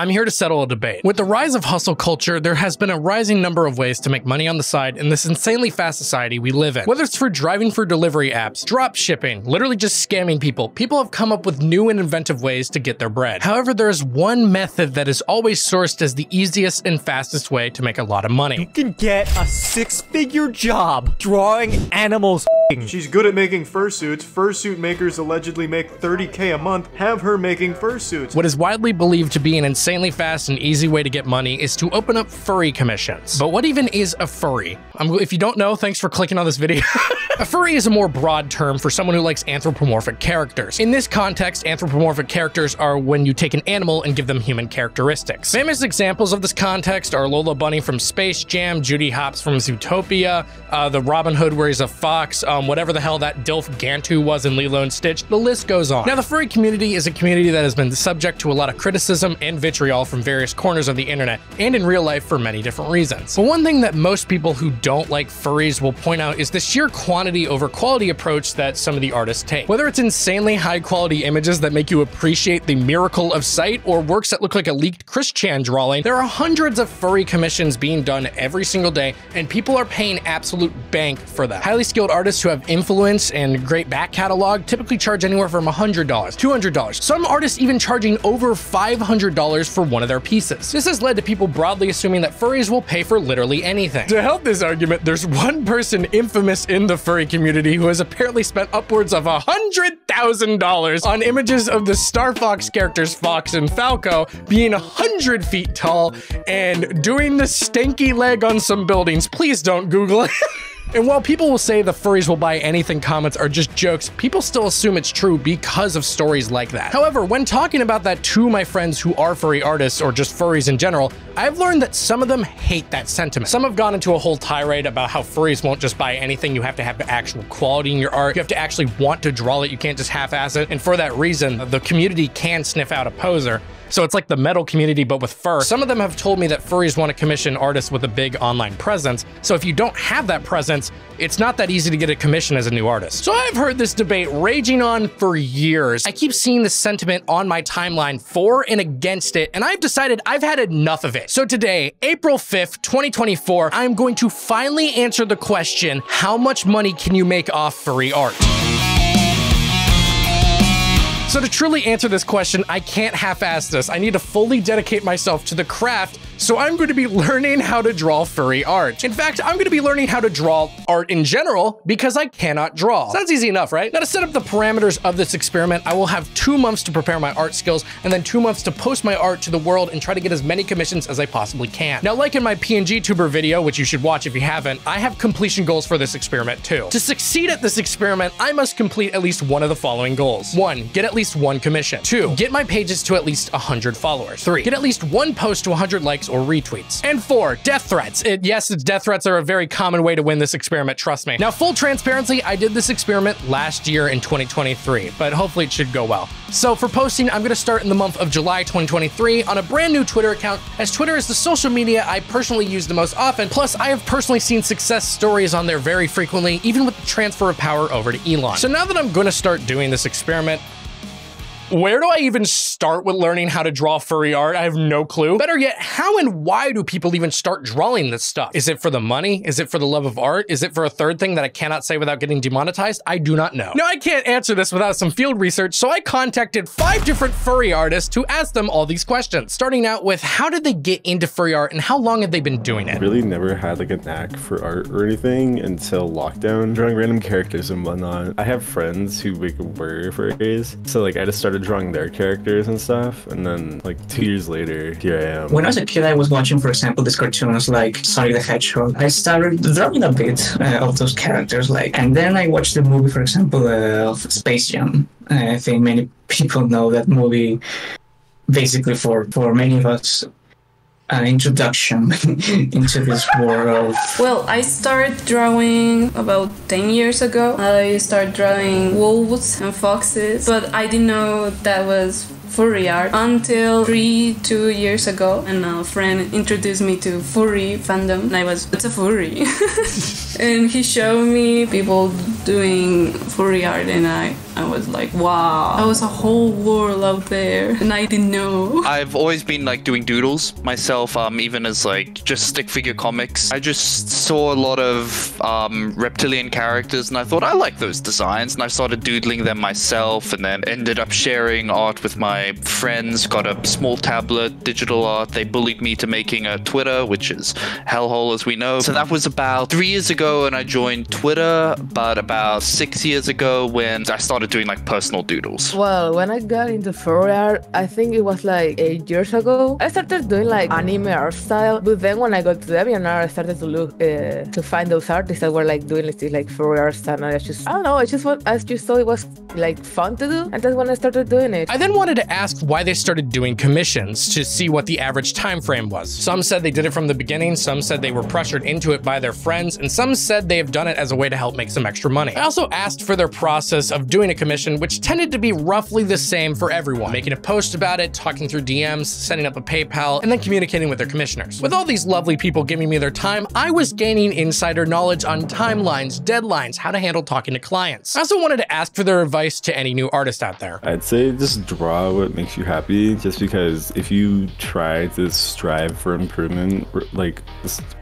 I'm here to settle a debate. With the rise of hustle culture, there has been a rising number of ways to make money on the side in this insanely fast society we live in. Whether it's through driving for delivery apps, drop shipping, literally just scamming people have come up with new and inventive ways to get their bread. However, there is one method that is always sourced as the easiest and fastest way to make a lot of money. You can get a six-figure job drawing animals. She's good at making fursuits. Fursuit makers allegedly make 30K a month. Have her making fursuits. What is widely believed to be an insanely fast and easy way to get money is to open up furry commissions. But what even is a furry? If you don't know, thanks for clicking on this video. A furry is a more broad term for someone who likes anthropomorphic characters. In this context, anthropomorphic characters are when you take an animal and give them human characteristics. Famous examples of this context are Lola Bunny from Space Jam, Judy Hopps from Zootopia, the Robin Hood where he's a fox, whatever the hell that Dilf Gantu was in Lilo and Stitch, the list goes on. Now, the furry community is a community that has been subject to a lot of criticism and vitriol from various corners of the internet and in real life for many different reasons. But one thing that most people who don't like furries will point out is the sheer quantity over quality approach that some of the artists take. Whether it's insanely high quality images that make you appreciate the miracle of sight or works that look like a leaked Chris Chan drawing, there are hundreds of furry commissions being done every single day, and people are paying absolute bank for them. Highly skilled artists who have influence and great back catalog typically charge anywhere from $100, $200. Some artists even charging over $500 for one of their pieces. This has led to people broadly assuming that furries will pay for literally anything. To help this argument, there's one person infamous in the furry community who has apparently spent upwards of $100,000 on images of the Star Fox characters Fox and Falco being 100 feet tall and doing the stanky leg on some buildings. Please don't Google it. And while people will say the furries will buy anything comments are just jokes, people still assume it's true because of stories like that. However, when talking about that to my friends who are furry artists or just furries in general, I've learned that some of them hate that sentiment. Some have gone into a whole tirade about how furries won't just buy anything. You have to have the actual quality in your art. You have to actually want to draw it. You can't just half-ass it. And for that reason, the community can sniff out a poser. So it's like the metal community, but with fur. Some of them have told me that furries want to commission artists with a big online presence. So if you don't have that presence, it's not that easy to get a commission as a new artist. So I've heard this debate raging on for years. I keep seeing this sentiment on my timeline for and against it, and I've decided I've had enough of it. So today, April 5th, 2024, I'm going to finally answer the question, how much money can you make off furry art? So to truly answer this question, I can't half-ass this. I need to fully dedicate myself to the craft, so I'm going to be learning how to draw furry art. In fact, I'm going to be learning how to draw art in general because I cannot draw. Sounds easy enough, right? Now to set up the parameters of this experiment, I will have 2 months to prepare my art skills and then 2 months to post my art to the world and try to get as many commissions as I possibly can. Now, like in my PNG tuber video, which you should watch if you haven't, I have completion goals for this experiment too. To succeed at this experiment, I must complete at least one of the following goals. 1. Get at least one commission. 2. Get my pages to at least 100 followers. 3. Get at least one post to 100 likes or retweets. And 4. Death threats. Yes, death threats are a very common way to win this experiment, trust me. Now, full transparency, I did this experiment last year in 2023, but hopefully it should go well. So for posting, I'm gonna start in the month of July 2023 on a brand new Twitter account, as Twitter is the social media I personally use the most often. Plus, I have personally seen success stories on there very frequently, even with the transfer of power over to Elon. So now that I'm gonna start doing this experiment, where do I even start with learning how to draw furry art? I have no clue. Better yet, how and why do people even start drawing this stuff? Is it for the money? Is it for the love of art? Is it for a third thing that I cannot say without getting demonetized? I do not know. Now, I can't answer this without some field research, so I contacted 5 different furry artists to ask them all these questions. Starting out with, how did they get into furry art and how long have they been doing it? I really never had like a knack for art or anything until lockdown, drawing random characters and whatnot. I have friends who were furries, so like I just started drawing their characters and stuff, and then like 2 years later, here I am. When I was a kid, I was watching, for example, these cartoons like Sonic the Hedgehog. I started drawing a bit of those characters, like, and then I watched the movie, for example, of Space Jam. I think many people know that movie. Basically, for many of us, an introduction into this world. Well, I started drawing about 10 years ago. I started drawing wolves and foxes, but I didn't know that was furry art until 2 years ago, and a friend introduced me to furry fandom, and I was, what's a furry? And he showed me people doing furry art, and I was like, wow, that was a whole world out there, and I didn't know. I've always been like doing doodles myself, even as like just stick figure comics. I just saw a lot of reptilian characters, and I thought, I like those designs, and I started doodling them myself, and then ended up sharing art with my friends, got a small tablet, digital art. They bullied me to making a Twitter, which is hellhole as we know. So that was about 3 years ago, and I joined Twitter, but about 6 years ago when I started doing like personal doodles. Well, when I got into furry art, I think it was like 8 years ago, I started doing like anime art style, but then when I got to the DeviantArt, I started to look to find those artists that were like doing like furry art style, and I just thought it was like fun to do, and that's when I started doing it. I then wanted to ask why they started doing commissions to see what the average time frame was. Some said they did it from the beginning, some said they were pressured into it by their friends, and some said they have done it as a way to help make some extra money. I also asked for their process of doing a commission, which tended to be roughly the same for everyone, making a post about it, talking through DMs, setting up a PayPal, and then communicating with their commissioners. With all these lovely people giving me their time, I was gaining insider knowledge on timelines, deadlines, how to handle talking to clients. I also wanted to ask for their advice to any new artist out there. I'd say just draw what makes you happy, just because if you try to strive for improvement, like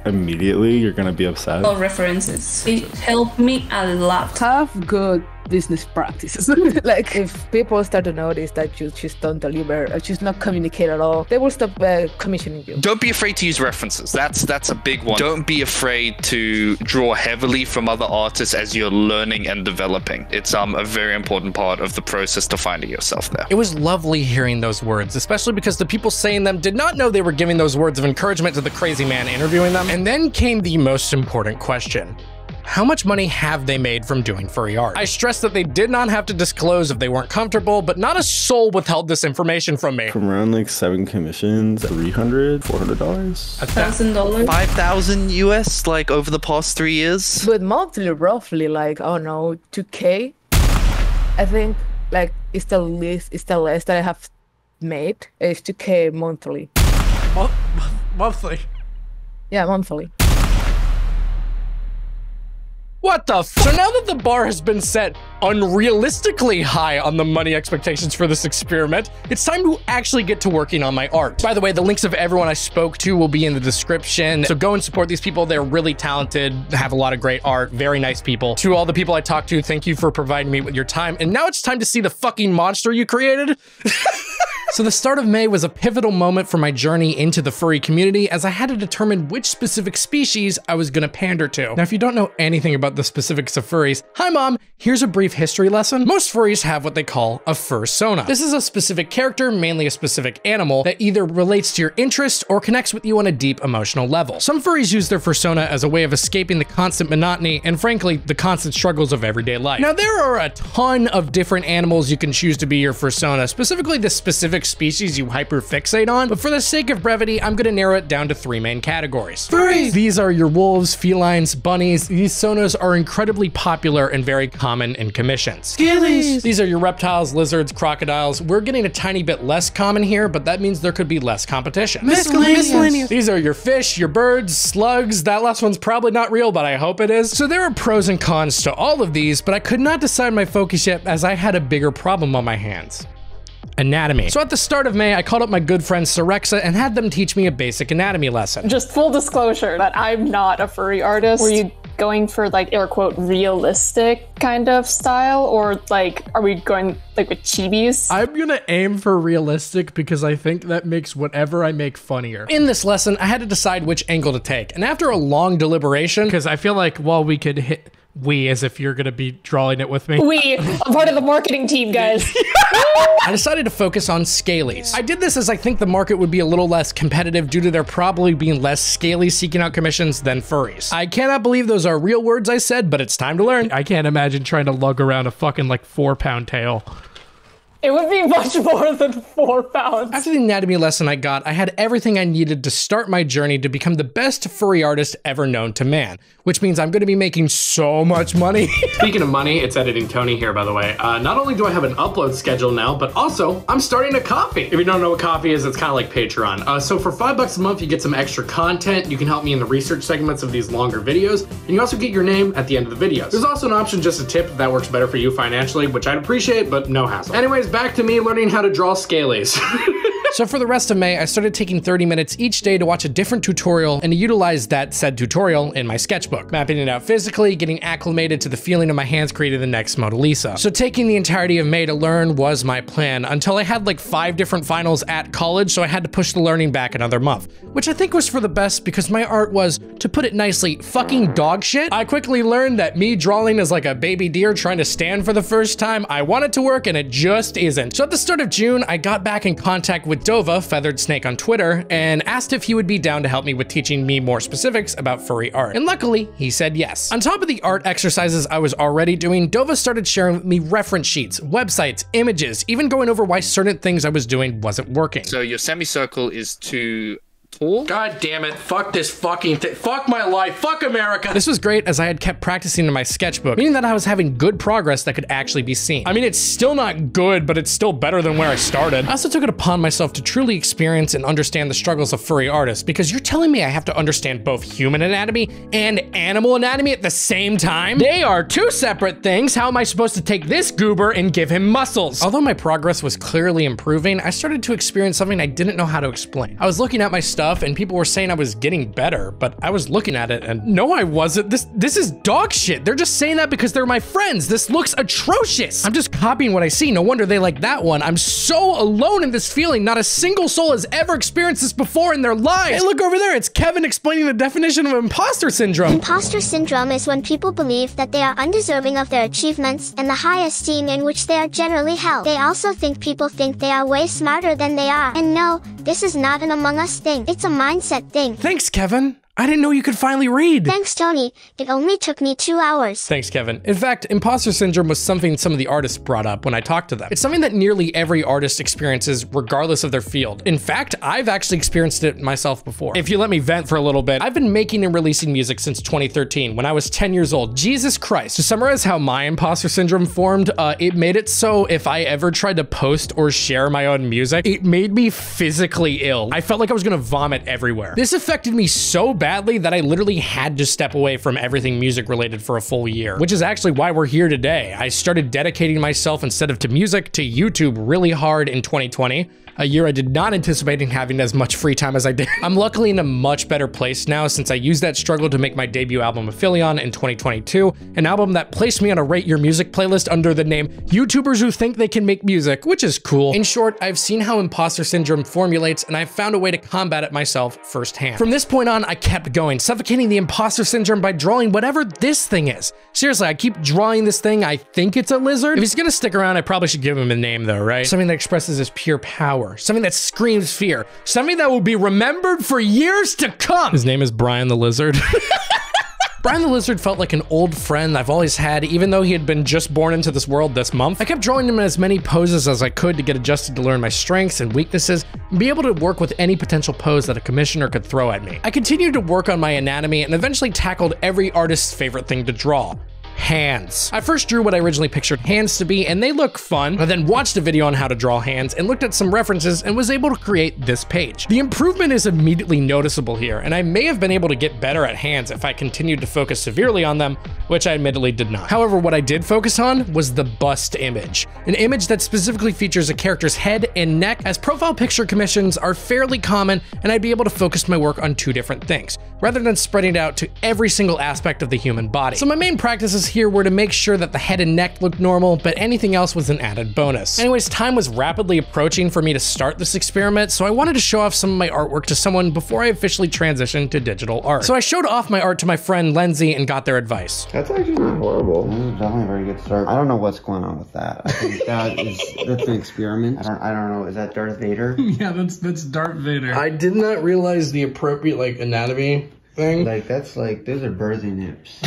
immediately, you're gonna be upset. All references. It helped me a lot. Tough, good business practices. Like, if people start to notice that you just don't deliver, or just not communicate at all, they will stop commissioning you. Don't be afraid to use references. That's a big one. Don't be afraid to draw heavily from other artists as you're learning and developing. It's a very important part of the process to finding yourself there. It was lovely hearing those words, especially because the people saying them did not know they were giving those words of encouragement to the crazy man interviewing them. And then came the most important question. How much money have they made from doing furry art? I stressed that they did not have to disclose if they weren't comfortable, but not a soul withheld this information from me. From around like 7 commissions, $300, $400, $1,000, $5,000 US, like over the past 3 years. But monthly, roughly like, oh no, 2K. I think like it's the least that I have made. It's 2K monthly. Monthly. Yeah, monthly. What the f? So now that the bar has been set unrealistically high on the money expectations for this experiment, it's time to actually get to working on my art. By the way, the links of everyone I spoke to will be in the description, so go and support these people. They're really talented, have a lot of great art, very nice people. To all the people I talked to, thank you for providing me with your time. And now it's time to see the fucking monster you created. So the start of May was a pivotal moment for my journey into the furry community, as I had to determine which specific species I was gonna pander to. Now, if you don't know anything about the specifics of furries, hi mom, here's a brief history lesson. Most furries have what they call a fursona. This is a specific character, mainly a specific animal, that either relates to your interest or connects with you on a deep emotional level. Some furries use their fursona as a way of escaping the constant monotony and frankly, the constant struggles of everyday life. Now, there are a ton of different animals you can choose to be your fursona, specifically the specific species you hyperfixate on, but for the sake of brevity, I'm gonna narrow it down to 3 main categories. Furries! These are your wolves, felines, bunnies. These sonas are incredibly popular and very common in commissions. Skillies! These are your reptiles, lizards, crocodiles. We're getting a tiny bit less common here, but that means there could be less competition. Miscellaneous! These are your fish, your birds, slugs. That last one's probably not real, but I hope it is. So there are pros and cons to all of these, but I could not decide my focus yet as I had a bigger problem on my hands. Anatomy. So at the start of May, I called up my good friend Sorixa and had them teach me a basic anatomy lesson. Just full disclosure that I'm not a furry artist. Were you going for like air quote realistic kind of style, or like are we going like with chibis? I'm gonna aim for realistic because I think that makes whatever I make funnier. In this lesson, I had to decide which angle to take, and after a long deliberation, because I feel like while we could hit we, as if you're gonna be drawing it with me. We, I'm part of the marketing team, guys. I decided to focus on scalies. I did this as I think the market would be a little less competitive due to there probably being less scalies seeking out commissions than furries. I cannot believe those are real words I said, but it's time to learn. I can't imagine trying to lug around a fucking like 4-pound tail. It would be much more than 4 pounds. After the anatomy lesson I got, I had everything I needed to start my journey to become the best furry artist ever known to man, which means I'm going to be making so much money. Speaking of money, it's Editing Tony here, by the way. Not only do I have an upload schedule now, but also I'm starting a coffee. If you don't know what coffee is, it's kind of like Patreon. So for $5 a month, you get some extra content. You can help me in the research segments of these longer videos, and you also get your name at the end of the videos. There's also an option, just a tip, if that works better for you financially, which I'd appreciate, but no hassle. Anyways, back to me learning how to draw scalies. So for the rest of May, I started taking 30 minutes each day to watch a different tutorial and to utilize that said tutorial in my sketchbook, mapping it out physically, getting acclimated to the feeling of my hands creating the next Mona Lisa. So taking the entirety of May to learn was my plan until I had like 5 different finals at college, so I had to push the learning back another month, which I think was for the best because my art was, to put it nicely, fucking dog shit. I quickly learned that me drawing as like a baby deer trying to stand for the first time, I want it to work and it just isn't. So at the start of June, I got back in contact with Dova Feathered Snek on Twitter and asked if he would be down to help me with teaching me more specifics about furry art. And luckily, he said yes. On top of the art exercises I was already doing, Dova started sharing with me reference sheets, websites, images, even going over why certain things I was doing wasn't working. So your semicircle is too tall? God damn it, fuck this fucking thing. Fuck my life, fuck America. This was great as I had kept practicing in my sketchbook, meaning that I was having good progress that could actually be seen. I mean, it's still not good, but it's still better than where I started. I also took it upon myself to truly experience and understand the struggles of furry artists, because you're telling me I have to understand both human anatomy and animal anatomy at the same time? They are two separate things. How am I supposed to take this goober and give him muscles? Although my progress was clearly improving, I started to experience something I didn't know how to explain. I was looking at my stuff and people were saying I was getting better, but I was looking at it and no, I wasn't. This is dog shit. They're just saying that because they're my friends. This looks atrocious. I'm just copying what I see. No wonder they like that one. I'm so alone in this feeling. Not a single soul has ever experienced this before in their lives. Hey, look over there. It's Kevin explaining the definition of imposter syndrome. Imposter syndrome is when people believe that they are undeserving of their achievements and the high esteem in which they are generally held. They also think people think they are way smarter than they are. And no, this is not an Among Us thing. It's a mindset thing. Thanks, Kevin. I didn't know you could finally read. Thanks, Tony. It only took me 2 hours. Thanks, Kevin. In fact, imposter syndrome was something some of the artists brought up when I talked to them. It's something that nearly every artist experiences regardless of their field. In fact, I've actually experienced it myself before. If you let me vent for a little bit, I've been making and releasing music since 2013 when I was 10 years old. Jesus Christ. To summarize how my imposter syndrome formed, it made it so if I ever tried to post or share my own music, it made me physically ill. I felt like I was gonna vomit everywhere. This affected me so badly that I literally had to step away from everything music related for a full year, which is actually why we're here today. I started dedicating myself instead of to music to YouTube really hard in 2020, a year I did not anticipate having as much free time as I did. I'm luckily in a much better place now since I used that struggle to make my debut album Aphelion in 2022, an album that placed me on a Rate Your Music playlist under the name YouTubers Who Think They Can Make Music, which is cool. In short, I've seen how imposter syndrome formulates and I've found a way to combat it myself firsthand. From this point on, I kept going, suffocating the imposter syndrome by drawing whatever this thing is. Seriously, I keep drawing this thing. I think it's a lizard. If he's gonna stick around, I probably should give him a name though, right? Something that expresses his pure power, something that screams fear, something that will be remembered for years to come. His name is Brian the Lizard. Brian the Lizard felt like an old friend I've always had, even though he had been just born into this world this month. I kept drawing him in as many poses as I could to get adjusted to learn my strengths and weaknesses and be able to work with any potential pose that a commissioner could throw at me. I continued to work on my anatomy and eventually tackled every artist's favorite thing to draw. Hands. I first drew what I originally pictured hands to be, and they look fun. I then watched a video on how to draw hands and looked at some references and was able to create this page. The improvement is immediately noticeable here, and I may have been able to get better at hands if I continued to focus severely on them, which I admittedly did not. However, what I did focus on was the bust image, an image that specifically features a character's head and neck, as profile picture commissions are fairly common, and I'd be able to focus my work on 2 different things, rather than spreading it out to every single aspect of the human body. So my main practices here were to make sure that the head and neck looked normal, but anything else was an added bonus. Anyways, time was rapidly approaching for me to start this experiment, so I wanted to show off some of my artwork to someone before I officially transitioned to digital art. So I showed off my art to my friend Lenzy and got their advice. That's actually not horrible. This is definitely a very good start. I don't know what's going on with that. I think that is, that's an experiment. I don't know, is that Darth Vader? Yeah, that's Darth Vader. I did not realize the appropriate, like, anatomy thing. Like, that's like, those are birthing hips.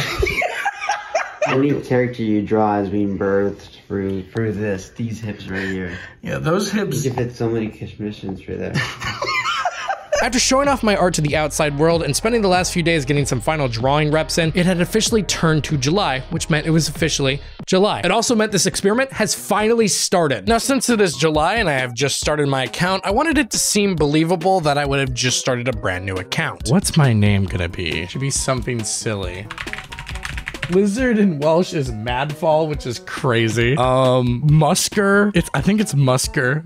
Any character you draw is being birthed through these hips right here. Yeah, those hips. You can fit so many commissions through there. After showing off my art to the outside world and spending the last few days getting some final drawing reps in, it had officially turned to July, which meant it was officially July. It also meant this experiment has finally started. Now, since it is July and I have just started my account, I wanted it to seem believable that I would have just started a brand new account. What's my name gonna be? It should be something silly. Lizard in Welsh is Madfall, which is crazy. Musker. I think it's Musker.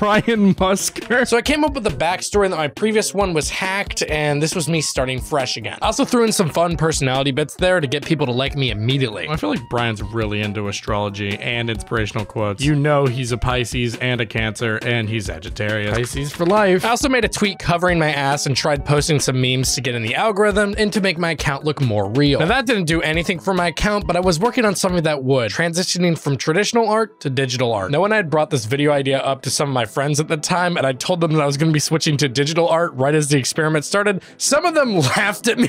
Brian Musker. So I came up with the backstory that my previous one was hacked, and this was me starting fresh again. I also threw in some fun personality bits there to get people to like me immediately. I feel like Brian's really into astrology and inspirational quotes. You know he's a Pisces and a Cancer, and he's Sagittarius. Pisces for life. I also made a tweet covering my ass and tried posting some memes to get in the algorithm and to make my account look more real. Now that didn't do anything for my account, but I was working on something that would, transitioning from traditional art to digital art. Now, when I had brought this video idea up to some of my friends at the time, and I told them that I was going to be switching to digital art right as the experiment started, some of them laughed at me.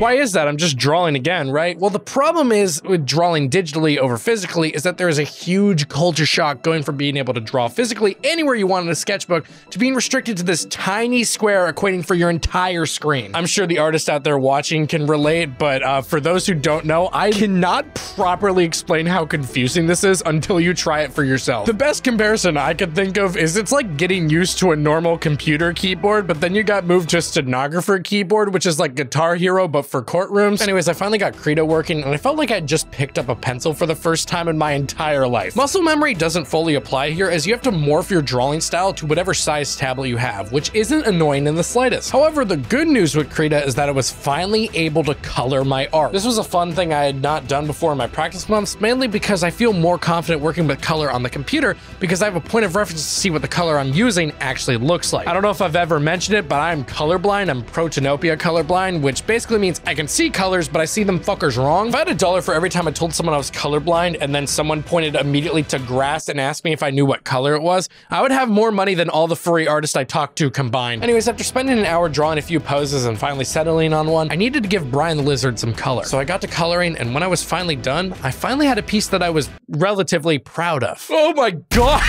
Why is that? I'm just drawing again, right? Well, the problem is with drawing digitally over physically is that there is a huge culture shock going from being able to draw physically anywhere you want in a sketchbook to being restricted to this tiny square equating for your entire screen. I'm sure the artists out there watching can relate, but for those who don't know, I cannot properly explain how confusing this is until you try it for yourself. The best comparison I could think of is it's like getting used to a normal computer keyboard, but then you got moved to stenographer keyboard, which is like Guitar Hero, but for courtrooms. Anyways, I finally got Credo working, and I felt like I just picked up a pencil for the first time in my entire life. Muscle memory doesn't fully apply here, as you have to morph your drawing style to whatever size tablet you have, which isn't annoying in the slightest. However, the good news with Credo is that I was finally able to color my art. This was a fun thing I had not done before in my practice months, mainly because I feel more confident working with color on the computer because I have a point of reference to see what the color I'm using actually looks like. I don't know if I've ever mentioned it, but I'm colorblind. I'm protanopia colorblind, which basically means I can see colors, but I see them fuckers wrong. If I had $1 for every time I told someone I was colorblind and then someone pointed immediately to grass and asked me if I knew what color it was, I would have more money than all the furry artists I talked to combined. Anyways, after spending an hour drawing a few poses and finally settling on one, I needed to give Brian the Lizard some color. So I got to coloring, and when I was finally done, I finally had a piece that I was relatively proud of. Oh my God.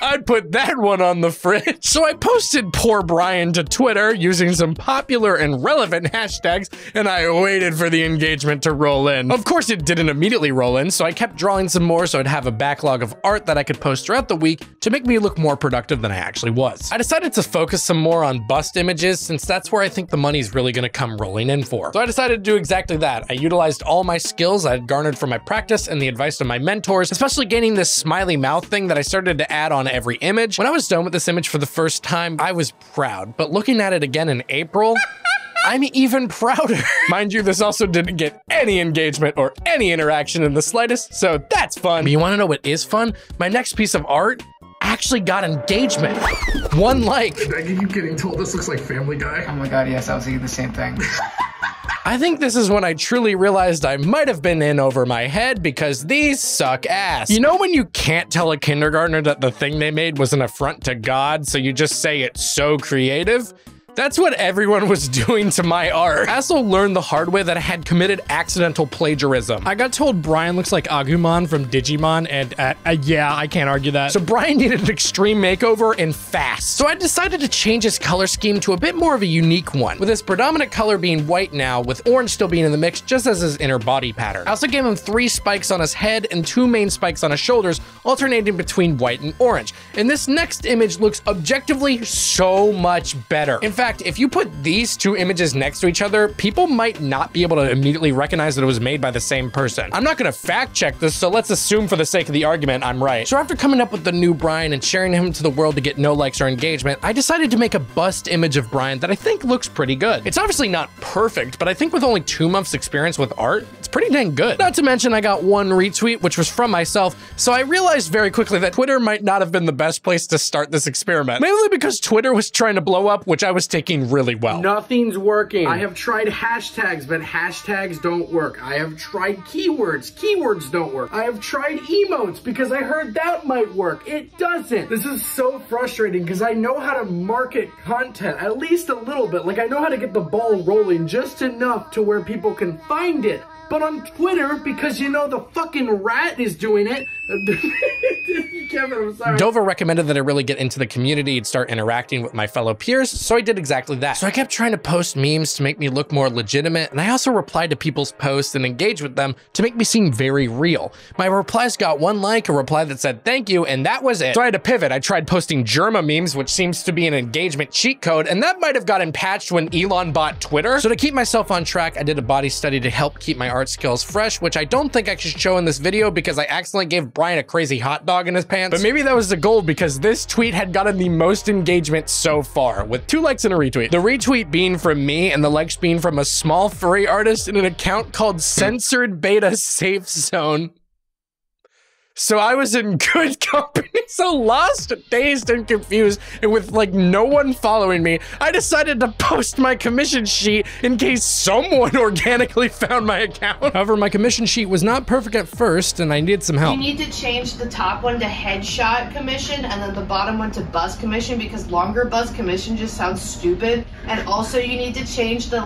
I'd put that one on the fridge. So I posted poor Brian to Twitter using some popular and relevant hashtags, and I waited for the engagement to roll in. Of course, it didn't immediately roll in, so I kept drawing some more so I'd have a backlog of art that I could post throughout the week to make me look more productive than I actually was. I decided to focus some more on bust images since that's where I think the money's really gonna come rolling in for. So I decided to do exactly that. I utilized all my skills I had garnered from my practice and the advice of my mentors, especially gaining this smiley mouth thing that I started to add on every image. When I was done with this image for the first time, I was proud, but looking at it again in April, I'm even prouder. Mind you, this also didn't get any engagement or any interaction in the slightest, so that's fun. But you wanna know what is fun? My next piece of art actually got engagement. One like. Did I keep getting told this looks like Family Guy? Oh my God, yes, I was thinking the same thing. I think this is when I truly realized I might have been in over my head because these suck ass. You know when you can't tell a kindergartner that the thing they made was an affront to God, so you just say it's so creative? That's what everyone was doing to my art. I also learned the hard way that I had committed accidental plagiarism. I got told Brian looks like Agumon from Digimon, and yeah, I can't argue that. So Brian needed an extreme makeover and fast. So I decided to change his color scheme to a bit more of a unique one, with his predominant color being white now, with orange still being in the mix, just as his inner body pattern. I also gave him 3 spikes on his head and 2 main spikes on his shoulders, alternating between white and orange. And this next image looks objectively so much better. In fact, if you put these 2 images next to each other, people might not be able to immediately recognize that it was made by the same person. I'm not gonna fact check this, so let's assume for the sake of the argument, I'm right. So after coming up with the new Brian and sharing him to the world to get no likes or engagement, I decided to make a bust image of Brian that I think looks pretty good. It's obviously not perfect, but I think with only 2 months experience with art, it's pretty dang good. Not to mention I got 1 retweet, which was from myself, so I realized very quickly that Twitter might not have been the best place to start this experiment. Mainly because Twitter was trying to blow up, which I was taking really well. Nothing's working. I have tried hashtags, but hashtags don't work. I have tried keywords. Keywords don't work. I have tried emotes because I heard that might work. It doesn't. This is so frustrating because I know how to market content at least a little bit. Like I know how to get the ball rolling just enough to where people can find it. but on Twitter, because you know the fucking rat is doing it. Kevin, I'm sorry. Dova recommended that I really get into the community and start interacting with my fellow peers, so I did exactly that. So I kept trying to post memes to make me look more legitimate, and I also replied to people's posts and engaged with them to make me seem very real. My replies got one like, a reply that said thank you, and that was it. So I had to pivot. I tried posting Germa memes, which seems to be an engagement cheat code, and that might have gotten patched when Elon bought Twitter. So to keep myself on track, I did a body study to help keep my art skills fresh, which I don't think I should show in this video because I accidentally gave Brian a crazy hot dog in his pants. But maybe that was the goal because this tweet had gotten the most engagement so far, with 2 likes and a retweet. The retweet being from me and the likes being from a small furry artist in an account called Censored Beta Safe Zone. So I was in good company, so lost, dazed, and confused, and with like no one following me, I decided to post my commission sheet in case someone organically found my account. However, my commission sheet was not perfect at first, and I needed some help. You need to change the top one to headshot commission, and then the bottom one to buzz commission, because longer buzz commission just sounds stupid. And also you need to change the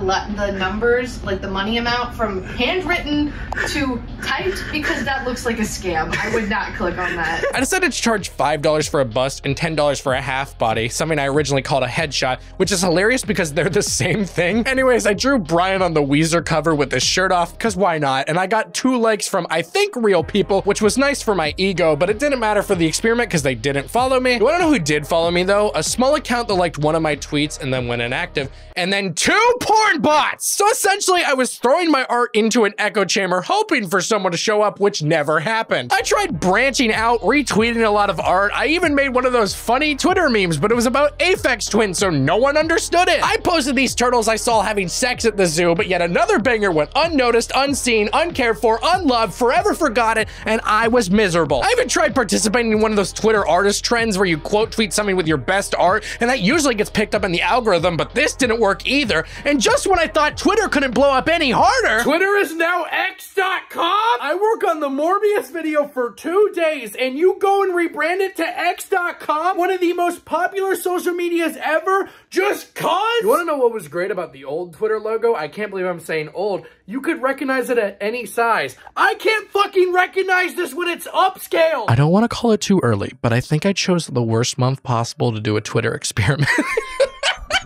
numbers, like the money amount, from handwritten to typed, because that looks like a scam. I would not click on that. I decided to charge $5 for a bust and $10 for a half body, something I originally called a headshot, which is hilarious because they're the same thing. Anyways, I drew Brian on the Weezer cover with his shirt off, because why not? And I got 2 likes from, I think, real people, which was nice for my ego, but it didn't matter for the experiment because they didn't follow me. You wanna know who did follow me though? A small account that liked one of my tweets and then went inactive, and then 2 porn bots. So essentially I was throwing my art into an echo chamber, hoping for someone to show up, which never happened. I tried branching out, retweeting a lot of art. I even made one of those funny Twitter memes, but it was about Aphex Twin, so no one understood it. I posted these turtles I saw having sex at the zoo, but yet another banger went unnoticed, unseen, uncared for, unloved, forever forgotten, and I was miserable. I even tried participating in one of those Twitter artist trends where you quote tweet something with your best art, and that usually gets picked up in the algorithm, but this didn't work either. And just when I thought Twitter couldn't blow up any harder, Twitter is now X.com. I work on the Morbius video for 2 days, and you go and rebrand it to X.com, one of the most popular social medias ever, just cause? You wanna know what was great about the old Twitter logo? I can't believe I'm saying old. You could recognize it at any size. I can't fucking recognize this when it's upscale. I don't wanna call it too early, but I think I chose the worst month possible to do a Twitter experiment.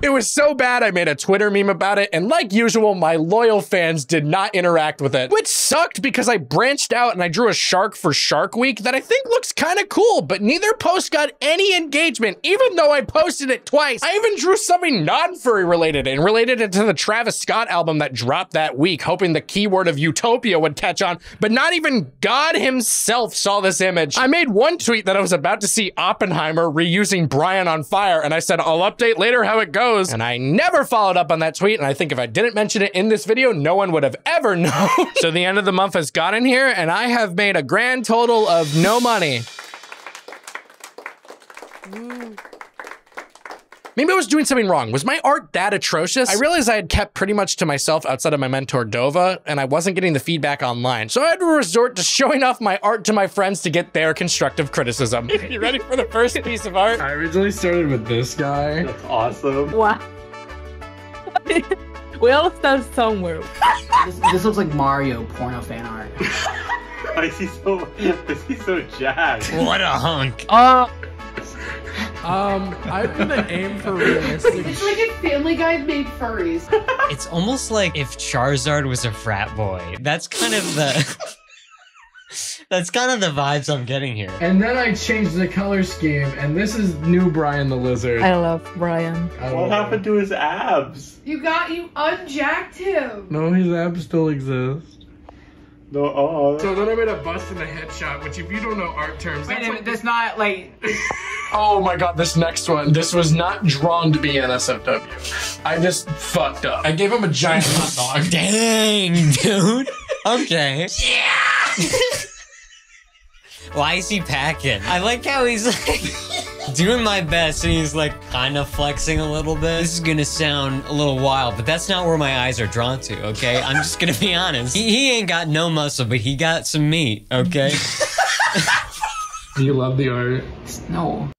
It was so bad, I made a Twitter meme about it, and like usual, my loyal fans did not interact with it, which sucked because I branched out and I drew a shark for Shark Week that I think looks kind of cool, but neither post got any engagement, even though I posted it twice. I even drew something non-furry related and related it to the Travis Scott album that dropped that week, hoping the keyword of utopia would catch on, but not even God himself saw this image. I made one tweet that I was about to see Oppenheimer reusing Brian on fire, and I said, I'll update later how it goes. And I never followed up on that tweet, and I think if I didn't mention it in this video, no one would have ever known. So the end of the month has gotten here, and I have made a grand total of no money. Maybe I was doing something wrong. Was my art that atrocious? I realized I had kept pretty much to myself outside of my mentor Dova, and I wasn't getting the feedback online. So I had to resort to showing off my art to my friends to get their constructive criticism. You ready for the first piece of art? I originally started with this guy. That's awesome. Wow. We all start somewhere. This looks like Mario porno fan art. I see so jazzed. What a hunk. I'm gonna aim for realistic. It's like a Family Guy made furries. It's almost like if Charizard was a frat boy. That's kind of the... That's kind of the vibes I'm getting here. And then I changed the color scheme, and this is new Brian the Lizard. I love Brian. What happened to his abs? You unjacked him. No, his abs still exist. No, so then I made a bust and a headshot, which if you don't know art terms, that's like... That's not like... Oh my god, this next one. This was not drawn to be NSFW. I just fucked up. I gave him a giant hot dog. Dang, dude. Okay. Yeah! Why is he packing? I like how he's like doing my best and he's like kind of flexing a little bit. This is gonna sound a little wild, but that's not where my eyes are drawn to, okay? I'm just gonna be honest. He ain't got no muscle, but he got some meat, okay? Do you love the art? No.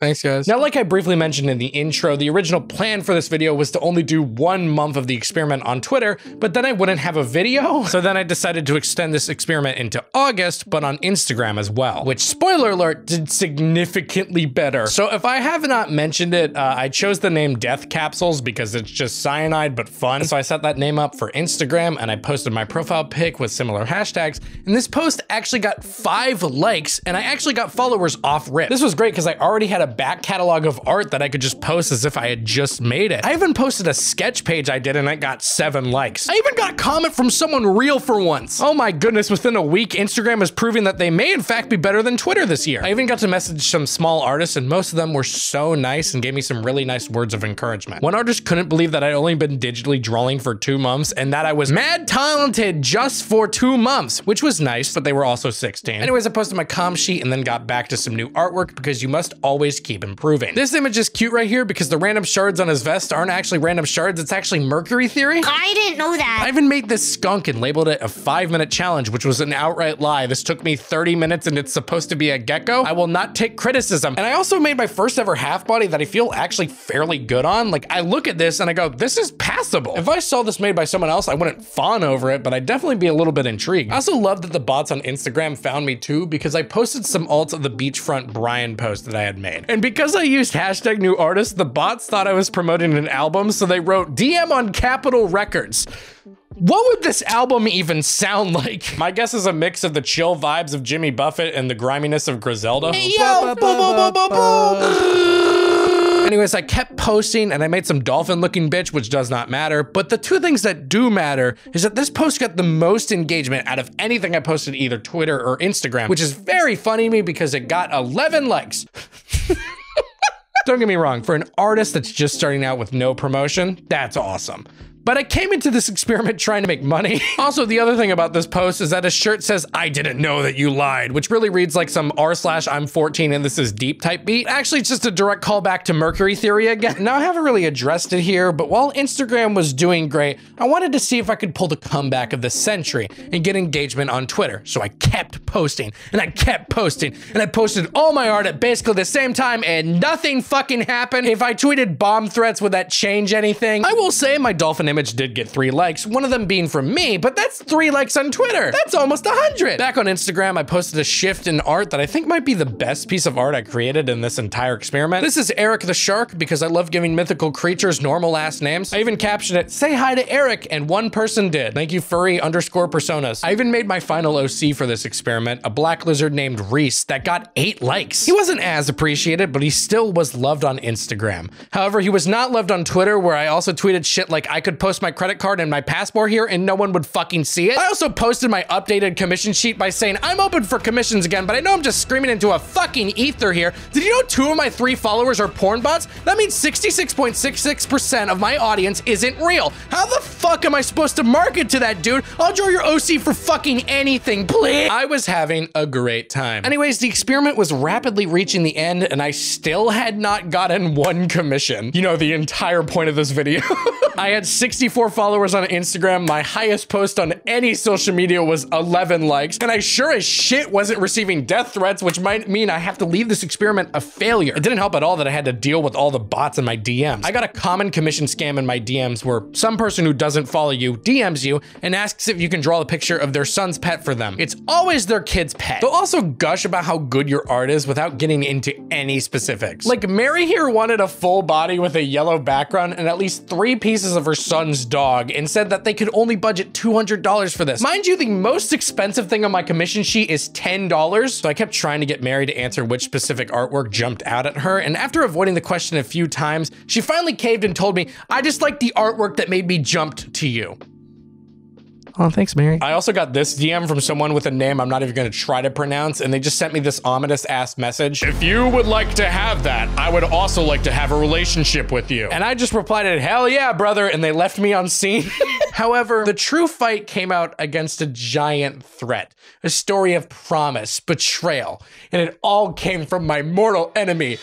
Thanks, guys. Now, like I briefly mentioned in the intro, the original plan for this video was to only do 1 month of the experiment on Twitter, but then I wouldn't have a video. So then I decided to extend this experiment into August, but on Instagram as well, which, spoiler alert, did significantly better. So if I have not mentioned it, I chose the name Death Capsules because it's just cyanide, but fun. So I set that name up for Instagram and I posted my profile pic with similar hashtags. And this post actually got 5 likes and I actually got followers off rip. This was great because I already had a back catalog of art that I could just post as if I had just made it. I even posted a sketch page I did and I got 7 likes. I even got a comment from someone real for once. Oh my goodness, within a week, Instagram is proving that they may in fact be better than Twitter this year. I even got to message some small artists and most of them were so nice and gave me some really nice words of encouragement. One artist couldn't believe that I'd only been digitally drawing for 2 months and that I was mad talented just for 2 months, which was nice, but they were also 16. Anyways, I posted my comm sheet and then got back to some new artwork because you must always keep improving. This image is cute right here because the random shards on his vest aren't actually random shards, it's actually mercury theory. I didn't know that. I even made this skunk and labeled it a 5-minute challenge, which was an outright lie. This took me 30 minutes and it's supposed to be a gecko. I will not take criticism. And I also made my first ever half body that I feel actually fairly good on. Like, I look at this and I go, this is passable. If I saw this made by someone else, I wouldn't fawn over it, but I'd definitely be a little bit intrigued. I also love that the bots on Instagram found me too because I posted some alts of the beachfront Brian post that I had made. And because I used hashtag new artist, the bots thought I was promoting an album, so they wrote DM on Capitol Records. What would this album even sound like? My guess is a mix of the chill vibes of Jimmy Buffett and the griminess of Griselda. Hey, yo, anyways, I kept posting and I made some dolphin looking bitch, which does not matter. But the 2 things that do matter is that this post got the most engagement out of anything I posted, either Twitter or Instagram, which is very funny to me because it got 11 likes. Don't get me wrong, for an artist that's just starting out with no promotion, that's awesome. But I came into this experiment trying to make money. Also, the other thing about this post is that a shirt says, I didn't know that you lied, which really reads like some r/I'm14 and this is deep type beat. Actually, it's just a direct callback to Mercury Theory again. Now, I haven't really addressed it here, but while Instagram was doing great, I wanted to see if I could pull the comeback of the century and get engagement on Twitter. So I kept posting and I kept posting and I posted all my art at basically the same time and nothing fucking happened. If I tweeted bomb threats, would that change anything? I will say my dolphin image did get 3 likes, one of them being from me, but that's 3 likes on Twitter. That's almost 100. Back on Instagram, I posted a shift in art that I think might be the best piece of art I created in this entire experiment. This is Eric the Shark because I love giving mythical creatures normal last names. I even captioned it, say hi to Eric, and 1 person did. Thank you, furry_personas. I even made my final OC for this experiment, a black lizard named Reese that got 8 likes. He wasn't as appreciated, but he still was loved on Instagram. However, he was not loved on Twitter, where I also tweeted shit like, I could post my credit card and my passport here and no one would fucking see it. I also posted my updated commission sheet by saying, I'm open for commissions again, but I know I'm just screaming into a fucking ether here. Did you know 2 of my 3 followers are porn bots? That means 66.66% of my audience isn't real. How the fuck am I supposed to market to that dude? I'll draw your OC for fucking anything, please. I was having a great time. Anyways, the experiment was rapidly reaching the end and I still had not gotten 1 commission. You know, the entire point of this video. I had 64 followers on Instagram. My highest post on any social media was 11 likes. And I sure as shit wasn't receiving death threats, which might mean I have to leave this experiment a failure. It didn't help at all that I had to deal with all the bots in my DMs. I got a common commission scam in my DMs where some person who doesn't follow you DMs you and asks if you can draw the picture of their son's pet for them. It's always their kid's pet. They'll also gush about how good your art is without getting into any specifics. Like Mary here wanted a full body with a yellow background and at least 3 pieces of her son's dog and said that they could only budget $200 for this. Mind you, the most expensive thing on my commission sheet is $10. So I kept trying to get Mary to answer which specific artwork jumped out at her. And after avoiding the question a few times, she finally caved and told me, I just like the artwork that made me jumped to you. Oh, thanks, Mary. I also got this DM from someone with a name I'm not even gonna try to pronounce, and they just sent me this ominous ass message. If you would like to have that, I would also like to have a relationship with you. And I just replied, hell yeah, brother, and they left me on scene. However, the true fight came out against a giant threat, a story of promise, betrayal, and it all came from my mortal enemy,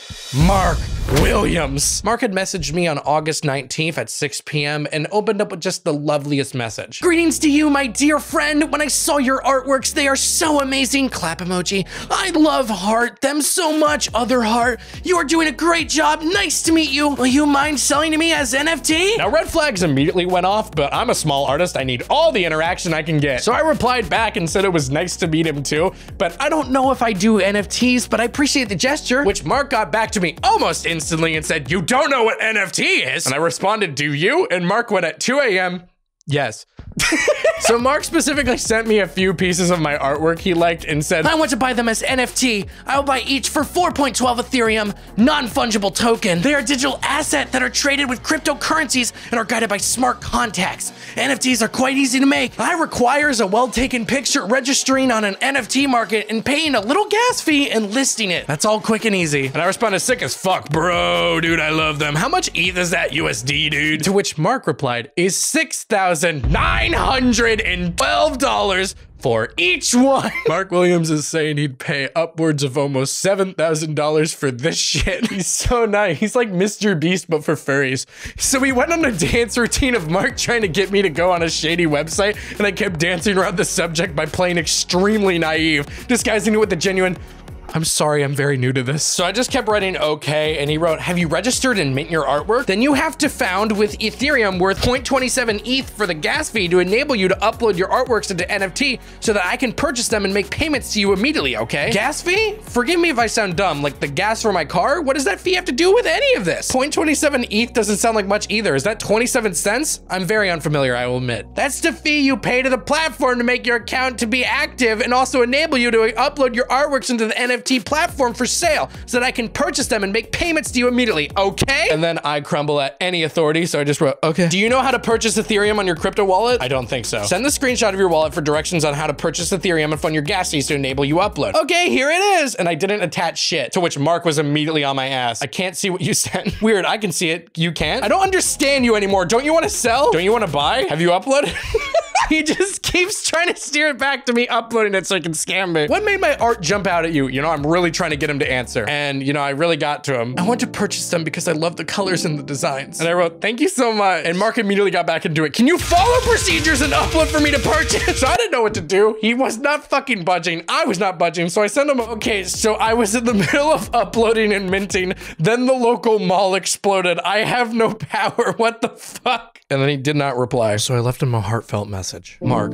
Mark Williams. Mark had messaged me on August 19th at 6 p.m. and opened up with just the loveliest message. Greetings to you, my dear friend. When I saw your artworks, they are so amazing. Clap emoji. I love heart, them so much. Other heart. You are doing a great job. Nice to meet you. Will you mind selling to me as NFT? Now, red flags immediately went off, but I'm a small artist. I need all the interaction I can get. So I replied back and said it was nice to meet him too, but I don't know if I do NFTs, but I appreciate the gesture, which Mark got back to me almost instantly and said, you don't know what NFT is? And I responded, do you? And Mark went at 2 a.m., yes. So Mark specifically sent me a few pieces of my artwork he liked and said, I want to buy them as NFT. I will buy each for 4.12 Ethereum, non-fungible token. They are digital assets that are traded with cryptocurrencies and are guided by smart contacts. NFTs are quite easy to make. I requires a well-taken picture, registering on an NFT market, and paying a little gas fee and listing it. That's all quick and easy. And I responded, sick as fuck, bro. Dude, I love them. How much ETH is that USD, dude? To which Mark replied, is $6,912 for each one. Mark Williams is saying he'd pay upwards of almost $7,000 for this shit. He's so nice. He's like Mr. Beast, but for furries. So we went on a dance routine of Mark trying to get me to go on a shady website, and I kept dancing around the subject by playing extremely naive, disguising it with a genuine, I'm sorry, I'm very new to this. So I just kept writing okay, and he wrote, have you registered and mint your artwork? Then you have to found with Ethereum worth 0.27 ETH for the gas fee to enable you to upload your artworks into NFT so that I can purchase them and make payments to you immediately, okay? Gas fee? Forgive me if I sound dumb, like the gas for my car? What does that fee have to do with any of this? 0.27 ETH doesn't sound like much either. Is that 27 cents? I'm very unfamiliar, I will admit. That's the fee you pay to the platform to make your account to be active and also enable you to upload your artworks into the NFT platform for sale so that I can purchase them and make payments to you immediately, okay? And then I crumble at any authority, so I just wrote, okay. Do you know how to purchase Ethereum on your crypto wallet? I don't think so. Send the screenshot of your wallet for directions on how to purchase Ethereum and fund your gas fees to enable you upload. Okay, here it is. And I didn't attach shit, to which Mark was immediately on my ass. I can't see what you sent. Weird, I can see it. You can't? I don't understand you anymore. Don't you want to sell? Don't you want to buy? Have you uploaded? He just keeps trying to steer it back to me uploading it so he can scam me. What made my art jump out at you? You know, I'm really trying to get him to answer. And, you know, I really got to him. I want to purchase them because I love the colors and the designs. And I wrote, thank you so much. And Mark immediately got back into it. Can you follow procedures and upload for me to purchase? So I didn't know what to do. He was not fucking budging. I was not budging. So I sent him, okay, so I was in the middle of uploading and minting. Then the local mall exploded. I have no power. What the fuck? And then he did not reply. So I left him a heartfelt message. Mark,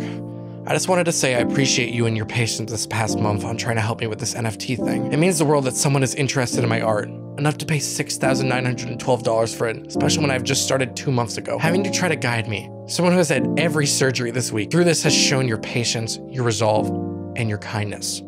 I just wanted to say I appreciate you and your patience this past month on trying to help me with this NFT thing. It means the world that someone is interested in my art. Enough to pay $6,912 for it, especially when I've just started 2 months ago. Having to try to guide me, someone who has had every surgery this week, through this has shown your patience, your resolve, and your kindness.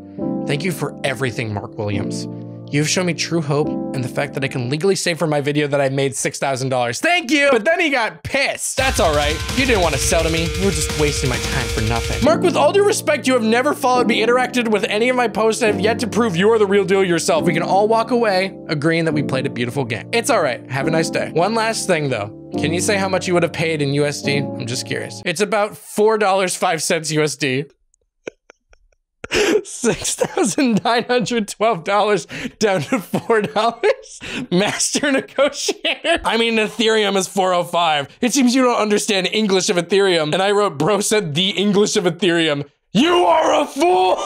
Thank you for everything, Mark Williams. You've shown me true hope and the fact that I can legally say for my video that I made $6,000. Thank you! But then he got pissed. That's all right. You didn't want to sell to me. You were just wasting my time for nothing. Mark, with all due respect, you have never followed me, interacted with any of my posts, and have yet to prove you are the real deal yourself. We can all walk away agreeing that we played a beautiful game. It's all right. Have a nice day. One last thing, though. Can you say how much you would have paid in USD? I'm just curious. It's about $4.05 USD. $6,912 down to $4. Master negotiator. I mean, Ethereum is 405. It seems you don't understand English of Ethereum. And I wrote, bro said the English of Ethereum. You are a fool.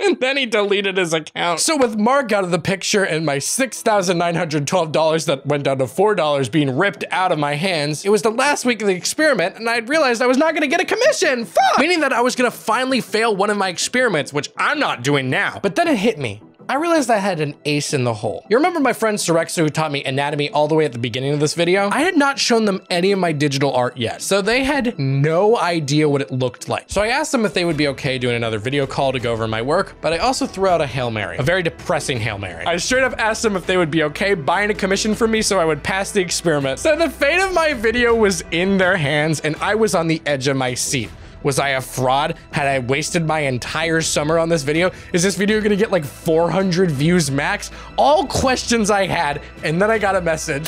And then he deleted his account. So with Mark out of the picture and my $6,912 that went down to $4 being ripped out of my hands, it was the last week of the experiment and I realized I was not gonna get a commission, fuck! Meaning that I was gonna finally fail one of my experiments, which I'm not doing now. But then it hit me. I realized I had an ace in the hole. You remember my friend Sorixa who taught me anatomy all the way at the beginning of this video? I had not shown them any of my digital art yet, so they had no idea what it looked like. So I asked them if they would be okay doing another video call to go over my work, but I also threw out a Hail Mary, a very depressing Hail Mary. I straight up asked them if they would be okay buying a commission from me so I would pass the experiment. So the fate of my video was in their hands and I was on the edge of my seat. Was I a fraud? Had I wasted my entire summer on this video? Is this video gonna get like 400 views max? All questions I had, and then I got a message.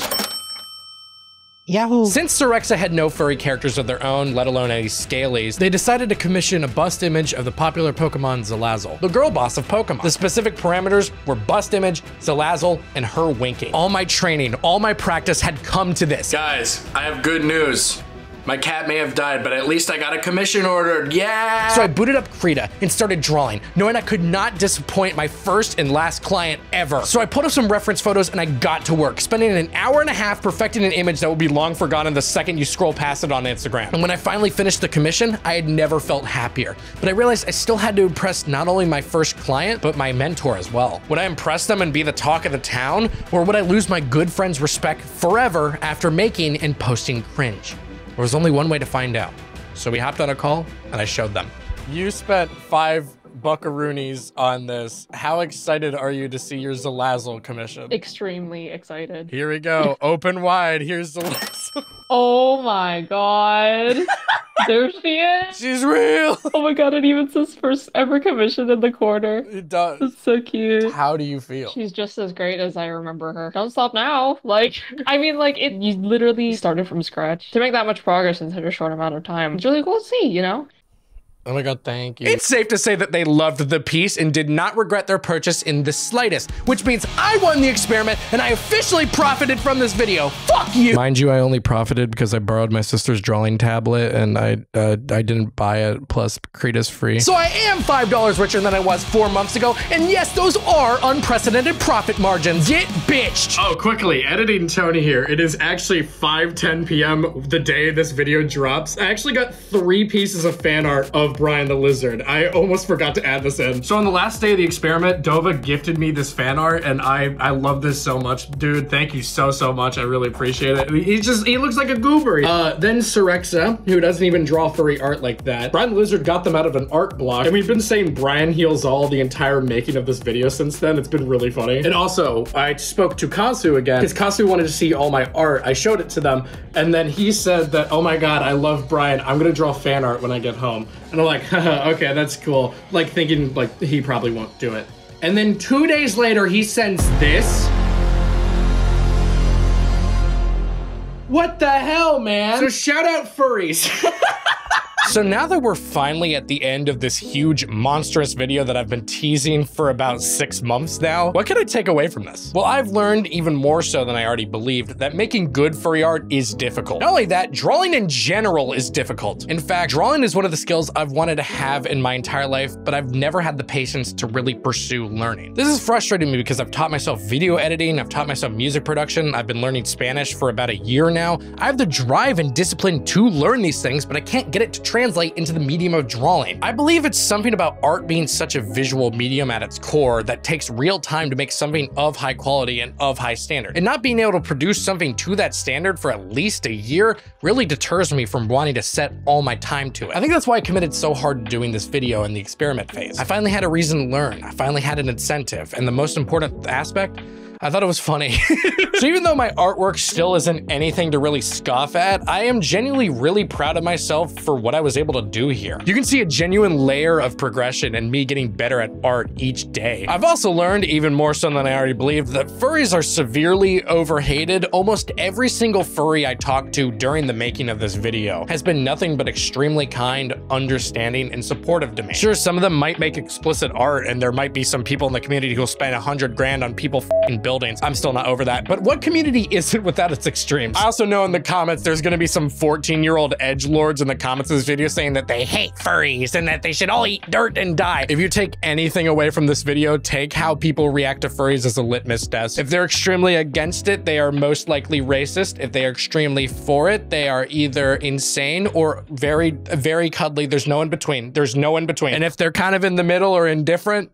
Yahoo! Since Sorixa had no furry characters of their own, let alone any Scalies, they decided to commission a bust image of the popular Pokemon Zelazzle, the girl boss of Pokemon. The specific parameters were bust image, Zelazzle, and her winking. All my training, all my practice had come to this. Guys, I have good news. My cat may have died, but at least I got a commission ordered, yeah! So I booted up Krita and started drawing, knowing I could not disappoint my first and last client ever. So I pulled up some reference photos and I got to work, spending an hour and a half perfecting an image that will be long forgotten the second you scroll past it on Instagram. And when I finally finished the commission, I had never felt happier. But I realized I still had to impress not only my first client, but my mentor as well. Would I impress them and be the talk of the town? Or would I lose my good friend's respect forever after making and posting cringe? There was only one way to find out. So we hopped on a call and I showed them. You spent 5 buckaroonies on this. How excited are you to see your Zelazzle commission? Extremely excited. Here we go, open wide, here's Zelazzle. Oh my God. There she is. She's real. Oh my God, it even says first ever commission in the corner. It does. It's so cute. How do you feel? She's just as great as I remember her. Don't stop now. Like, I mean, like, you literally started from scratch to make that much progress in such a short amount of time. It's really cool to see, you know? Oh my God, thank you. It's safe to say that they loved the piece and did not regret their purchase in the slightest, which means I won the experiment and I officially profited from this video. Fuck you. Mind you, I only profited because I borrowed my sister's drawing tablet and I didn't buy it, plus Krita's free. So I am $5 richer than I was 4 months ago. And yes, those are unprecedented profit margins. Get bitched. Oh, quickly, editing Tony here. It is actually 5:10 p.m. the day this video drops. I actually got 3 pieces of fan art of Brian the Lizard. I almost forgot to add this in. So on the last day of the experiment, Dova gifted me this fan art and I love this so much. Dude, thank you so, so much. I really appreciate it. He looks like a goober. Then Sorixa, who doesn't even draw furry art like that. Brian the Lizard got them out of an art block and we've been saying Brian heals all the entire making of this video since then. It's been really funny. And also, I spoke to Kasu again because Kasu wanted to see all my art. I showed it to them and then he said that, oh my God, I love Brian. I'm gonna draw fan art when I get home. And I'm like, haha, okay, that's cool. Like thinking like he probably won't do it. And then 2 days later, he sends this. What the hell, man? So shout out furries. So now that we're finally at the end of this huge, monstrous video that I've been teasing for about 6 months now, what can I take away from this? Well, I've learned even more so than I already believed that making good furry art is difficult. Not only that, drawing in general is difficult. In fact, drawing is one of the skills I've wanted to have in my entire life, but I've never had the patience to really pursue learning. This is frustrating me because I've taught myself video editing, I've taught myself music production, I've been learning Spanish for about a year now. I have the drive and discipline to learn these things, but I can't get it to translate into the medium of drawing. I believe it's something about art being such a visual medium at its core that takes real time to make something of high quality and of high standard. And not being able to produce something to that standard for at least a year really deters me from wanting to set all my time to it. I think that's why I committed so hard to doing this video in the experiment phase. I finally had a reason to learn. I finally had an incentive. And the most important aspect, I thought it was funny. So even though my artwork still isn't anything to really scoff at, I am genuinely really proud of myself for what I was able to do here. You can see a genuine layer of progression and me getting better at art each day. I've also learned, even more so than I already believed, that furries are severely overhated. Almost every single furry I talked to during the making of this video has been nothing but extremely kind, understanding, and supportive to me. Sure, some of them might make explicit art and there might be some people in the community who'll spend $100 grand on people f***ing buildings. I'm still not over that, but what community isn't without its extremes? I also know in the comments there's gonna be some 14-year-old edgelords in the comments of this video saying that they hate furries and that they should all eat dirt and die. If you take anything away from this video, take how people react to furries as a litmus test. If they're extremely against it, they are most likely racist. If they are extremely for it, they are either insane or very, very cuddly. There's no in between. There's no in between. And if they're kind of in the middle or indifferent,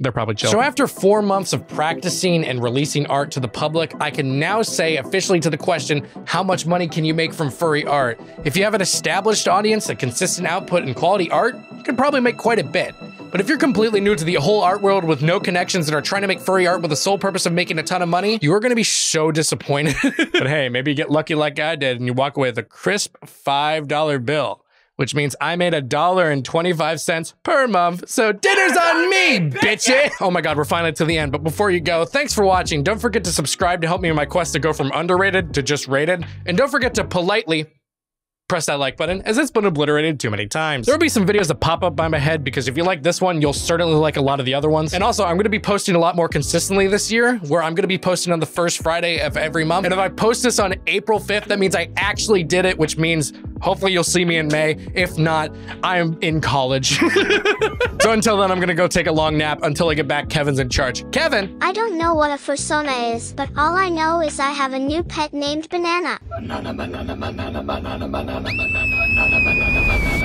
they're probably chill. So after 4 months of practicing and releasing art to the public, I can now say officially to the question, how much money can you make from furry art? If you have an established audience, a consistent output and quality art, you can probably make quite a bit. But if you're completely new to the whole art world with no connections and are trying to make furry art with the sole purpose of making a ton of money, you are gonna be so disappointed. But hey, maybe you get lucky like I did and you walk away with a crisp $5 bill. which means I made $1.25 per month. So dinner's on me, bitches. Oh my God, we're finally to the end. But before you go, thanks for watching. Don't forget to subscribe to help me in my quest to go from underrated to just rated. And don't forget to politely press that like button, as it's been obliterated too many times. There'll be some videos that pop up by my head, because if you like this one, you'll certainly like a lot of the other ones. And also, I'm gonna be posting a lot more consistently this year, where I'm gonna be posting on the first Friday of every month. And if I post this on April 5th, that means I actually did it, which means hopefully you'll see me in May. If not, I'm in college. So until then, I'm gonna go take a long nap until I get back. Kevin's in charge. Kevin! I don't know what a fursona is, but all I know is I have a new pet named Banana. Banana, banana, banana, banana, banana. No, no, no, no, no, no, no, no, no, no, no, no.